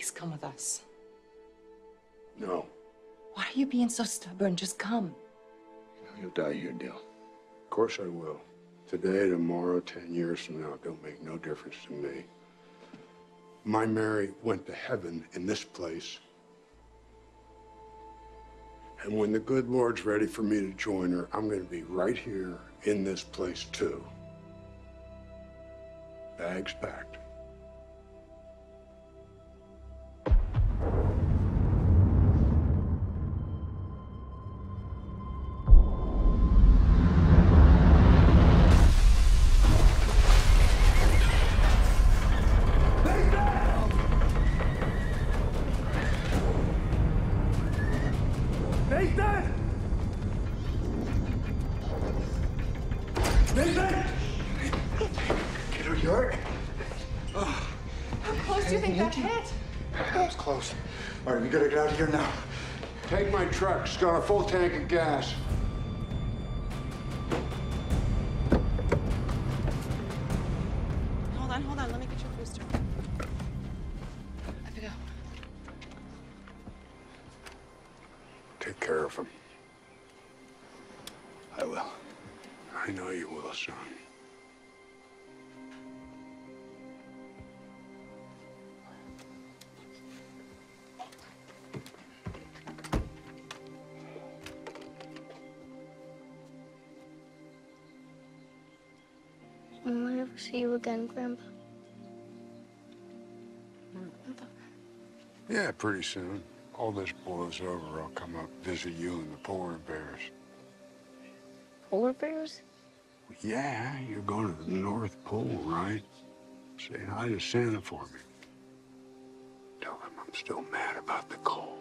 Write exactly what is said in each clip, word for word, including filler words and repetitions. Please come with us. No. Why are you being so stubborn? Just come. You know, you'll die here, Dale. Of course I will. Today, tomorrow, ten years from now, it don't make no difference to me. My Mary went to heaven in this place. And when the good Lord's ready for me to join her, I'm going to be right here in this place, too. Bags packed. Nathan! Nathan! Get her, you all right? Oh. How close do you think that hit? That was close. All right, we gotta get out of here now. Take my truck. It's got a full tank of gas. Hold on, hold on. Let me get your booster. Up you go. Take care of him. I will. I know you will, son. I won't ever see you again, Grandpa. Yeah, pretty soon. All this blows over, I'll come up, visit you and the polar bears. Polar bears? Yeah, you're going to the North Pole, right? Say hi to Santa for me. Tell him I'm still mad about the cold.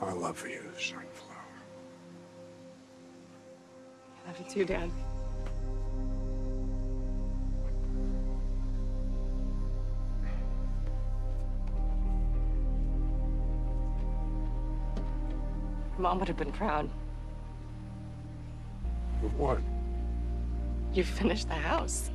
I love you, Sunflower. I love you too, Dad. Mom would have been proud. Of what? You finished the house.